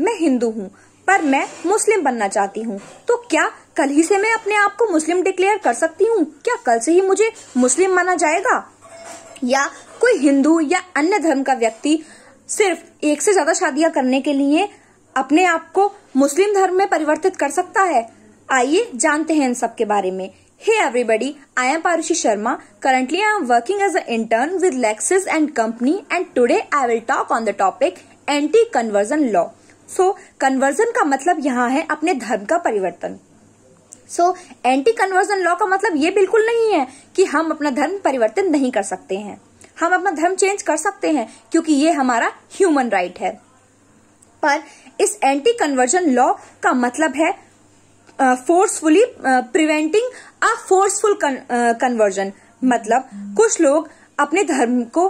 मैं हिंदू हूँ पर मैं मुस्लिम बनना चाहती हूँ, तो क्या कल ही से मैं अपने आप को मुस्लिम डिक्लेयर कर सकती हूँ? क्या कल से ही मुझे मुस्लिम माना जाएगा? या कोई हिंदू या अन्य धर्म का व्यक्ति सिर्फ एक से ज्यादा शादियां करने के लिए अपने आप को मुस्लिम धर्म में परिवर्तित कर सकता है? आइए जानते हैं इन सब के बारे में। Hey everybody, I am Paruushi Sharma. Currently, I am working as an intern with Lexis and Company, and today I will talk on the topic Anti Conversion Law. So, conversion का मतलब यहाँ है अपने धर्म का परिवर्तन। So, Anti Conversion Law का मतलब ये बिल्कुल नहीं है कि हम अपना धर्म परिवर्तन नहीं कर सकते हैं। हम अपना धर्म चेंज कर सकते हैं क्योंकि ये हमारा ह्यूमन राइट है। पर इस एंटी कन्वर्जन लॉ का मतलब है forcefully preventing a forceful conversion. मतलब कुछ लोग अपने धर्म को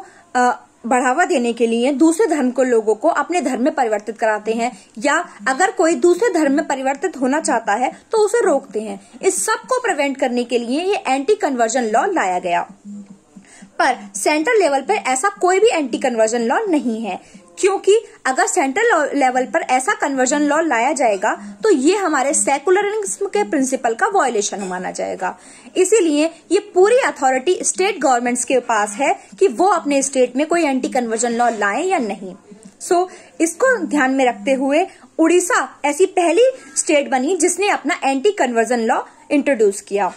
बढ़ावा देने के लिए दूसरे धर्म को लोगों को अपने धर्म में परिवर्तित कराते हैं, या अगर कोई दूसरे धर्म में परिवर्तित होना चाहता है तो उसे रोकते हैं। इस सब को प्रिवेंट करने के लिए ये एंटी कन्वर्जन लॉ लाया गया। पर सेंट्रल लेवल पर ऐसा कोई भी एंटी कन्वर्जन लॉ नहीं है, क्योंकि अगर सेंट्रल लेवल पर ऐसा कन्वर्जन लॉ लाया जाएगा तो ये हमारे सेकुलरिज्म के प्रिंसिपल का वायलेशन माना जाएगा। इसीलिए ये पूरी अथॉरिटी स्टेट गवर्नमेंट्स के पास है कि वो अपने स्टेट में कोई एंटी कन्वर्जन लॉ लाएं या नहीं। सो इसको ध्यान में रखते हुए उड़ीसा ऐसी पहली स्टेट बनी जिसने अपना एंटी कन्वर्जन लॉ इंट्रोड्यूस किया,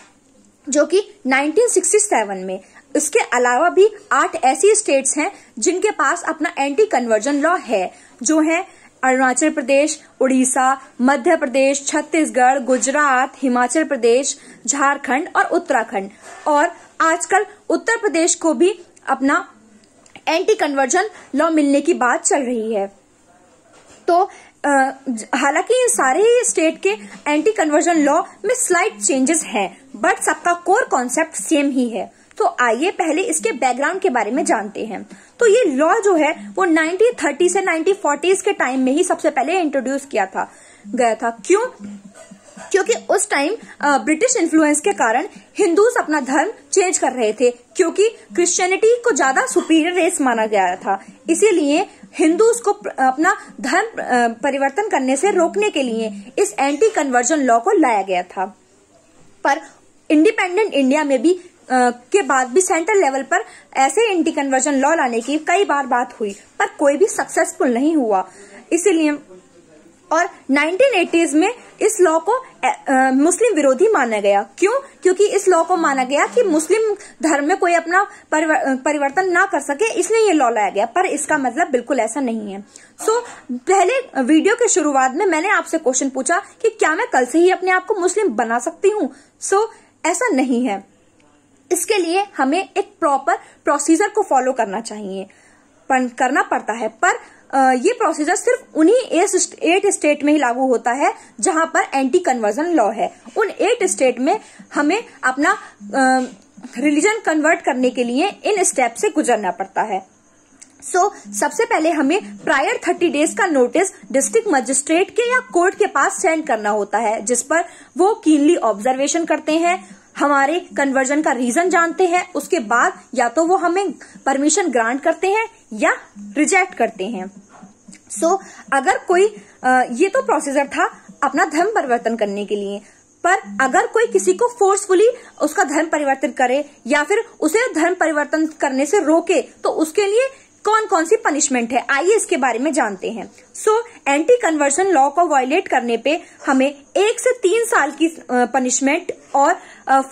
जो कि 1967 में। इसके अलावा भी 8 ऐसी स्टेट्स हैं जिनके पास अपना एंटी कन्वर्जन लॉ है, जो हैं अरुणाचल प्रदेश, उड़ीसा, मध्य प्रदेश, छत्तीसगढ़, गुजरात, हिमाचल प्रदेश, झारखंड और उत्तराखंड। और आजकल उत्तर प्रदेश को भी अपना एंटी कन्वर्जन लॉ मिलने की बात चल रही है। तो हालांकि ये सारे ही स्टेट के एंटी कन्वर्जन लॉ में स्लाइट चेंजेस हैं, बट सबका कोर कॉन्सेप्ट सेम ही है। तो आइए पहले इसके बैकग्राउंड के बारे में जानते हैं। तो ये लॉ जो है वो 1930 से 1940s के टाइम में ही सबसे पहले इंट्रोड्यूस किया था गया था। क्यों? क्योंकि उस टाइम ब्रिटिश इन्फ्लुएंस के कारण हिंदूज अपना धर्म चेंज कर रहे थे, क्योंकि क्रिश्चियनिटी को ज्यादा सुपीरियर रेस माना गया था। इसीलिए हिंदूज को अपना धर्म परिवर्तन करने से रोकने के लिए इस एंटी कन्वर्जन लॉ को लाया गया था। पर इंडिपेंडेंट इंडिया में भी के बाद भी सेंट्रल लेवल पर ऐसे एंटी कन्वर्जन लॉ लाने की कई बार बात हुई, पर कोई भी सक्सेसफुल नहीं हुआ। इसीलिए और 1980s में इस लॉ को मुस्लिम विरोधी माना गया। क्यों? क्योंकि इस लॉ को माना गया कि मुस्लिम धर्म में कोई अपना परिवर्तन ना कर सके, इसलिए ये लॉ लाया गया। पर इसका मतलब बिल्कुल ऐसा नहीं है। सो पहले वीडियो के शुरुआत में मैंने आपसे क्वेश्चन पूछा कि क्या मैं कल से ही अपने आप को मुस्लिम बना सकती हूँ? ऐसा नहीं है। इसके लिए हमें एक प्रॉपर प्रोसीजर को फॉलो करना पड़ता है। पर ये प्रोसीजर सिर्फ उन्हीं 8 स्टेट में ही लागू होता है जहां पर एंटी कन्वर्जन लॉ है। उन 8 स्टेट में हमें अपना रिलीजन कन्वर्ट करने के लिए इन स्टेप से गुजरना पड़ता है। सबसे पहले हमें प्रायर 30 डेज का नोटिस डिस्ट्रिक्ट मजिस्ट्रेट के या कोर्ट के पास सेंड करना होता है, जिस पर वो कीनली ऑब्जर्वेशन करते हैं, हमारे कन्वर्जन का रीजन जानते हैं। उसके बाद या तो वो हमें परमिशन ग्रांट करते हैं या रिजेक्ट करते हैं। अगर कोई ये तो प्रोसीजर था अपना धर्म परिवर्तन करने के लिए। पर अगर कोई किसी को फोर्सफुली उसका धर्म परिवर्तन करे या फिर उसे धर्म परिवर्तन करने से रोके, तो उसके लिए कौन कौन सी पनिशमेंट है, आइए इसके बारे में जानते हैं। एंटी कन्वर्जन लॉ को वायलेट करने पे हमें 1 से 3 साल की पनिशमेंट और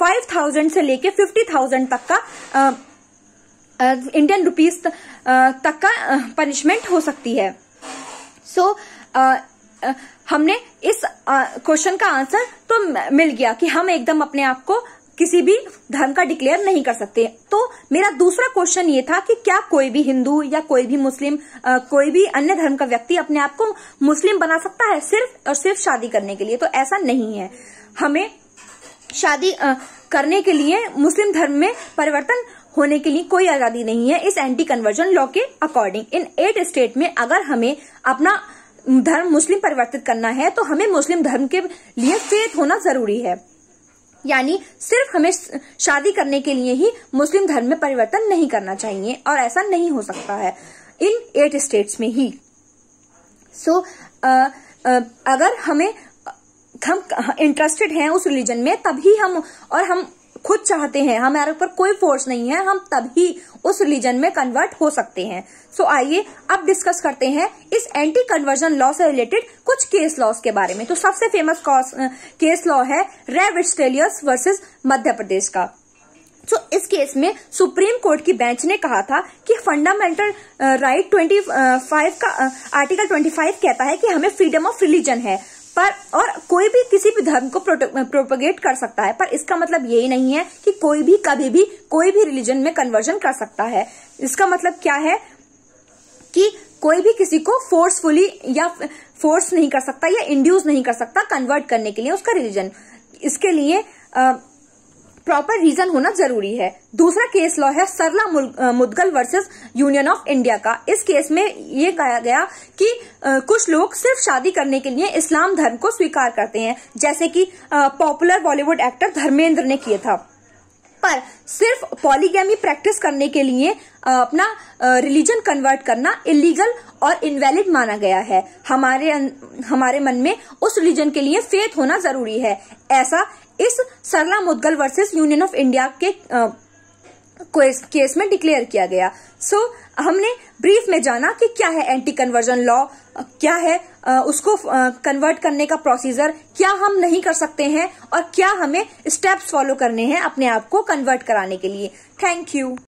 5,000 से लेके 50,000 तक का इंडियन रुपीस तक का पनिशमेंट हो सकती है। हमने इस क्वेश्चन का आंसर तो मिल गया कि हम एकदम अपने आप को किसी भी धर्म का डिक्लेयर नहीं कर सकते। तो मेरा दूसरा क्वेश्चन ये था कि क्या कोई भी हिंदू या कोई भी मुस्लिम कोई भी अन्य धर्म का व्यक्ति अपने आप को मुस्लिम बना सकता है सिर्फ और सिर्फ शादी करने के लिए? तो ऐसा नहीं है। हमें शादी करने के लिए मुस्लिम धर्म में परिवर्तन होने के लिए कोई आजादी नहीं है इस एंटी कन्वर्जन लॉ के अकॉर्डिंग। इन 8 स्टेट में अगर हमें अपना धर्म मुस्लिम परिवर्तित करना है तो हमें मुस्लिम धर्म के लिए फेथ होना जरूरी है, यानी सिर्फ हमें शादी करने के लिए ही मुस्लिम धर्म में परिवर्तन नहीं करना चाहिए, और ऐसा नहीं हो सकता है इन 8 स्टेट्स में ही। सो अगर हम इंटरेस्टेड हैं उस रिलीजन में तभी हम खुद चाहते हैं, हमारे ऊपर कोई फोर्स नहीं है, हम तभी उस रिलीजन में कन्वर्ट हो सकते हैं। सो आइए अब डिस्कस करते हैं इस एंटी कन्वर्जन लॉ से रिलेटेड कुछ केस लॉस के बारे में। तो सबसे फेमस केस लॉ है रेव ऑस्ट्रेलियस वर्सेस मध्य प्रदेश का। तो इस केस में सुप्रीम कोर्ट की बेंच ने कहा था कि फंडामेंटल राइट 25 का आर्टिकल 25 कहता है कि हमें फ्रीडम ऑफ रिलीजन है, पर और कोई भी किसी भी धर्म को प्रोपोगेट कर सकता है, पर इसका मतलब यही नहीं है कि कोई भी कभी भी कोई भी रिलीजन में कन्वर्जन कर सकता है। इसका मतलब क्या है कि कोई भी किसी को फोर्सफुली या फोर्स नहीं कर सकता या इंड्यूस नहीं कर सकता कन्वर्ट करने के लिए उसका रिलीजन। इसके लिए प्रॉपर रीजन होना जरूरी है। दूसरा केस लॉ है Sarla Mudgal versus union of India का। इस केस में ये कहा गया कि कुछ लोग सिर्फ शादी करने के लिए इस्लाम धर्म को स्वीकार करते हैं, जैसे कि पॉपुलर बॉलीवुड एक्टर धर्मेंद्र ने किया था, पर सिर्फ पॉलीगैमी प्रैक्टिस करने के लिए अपना रिलीजन कन्वर्ट करना इलीगल और इनवैलिड माना गया है। हमारे मन में उस रिलीजन के लिए फेथ होना जरूरी है। ऐसा इस Sarla Mudgal versus union of India के केस में डिक्लेयर किया गया। सो हमने ब्रीफ में जाना कि क्या है एंटी कन्वर्जन लॉ, क्या है उसको कन्वर्ट करने का प्रोसीजर, क्या हम नहीं कर सकते हैं और क्या हमें स्टेप्स फॉलो करने हैं अपने आप को कन्वर्ट कराने के लिए। Thank you.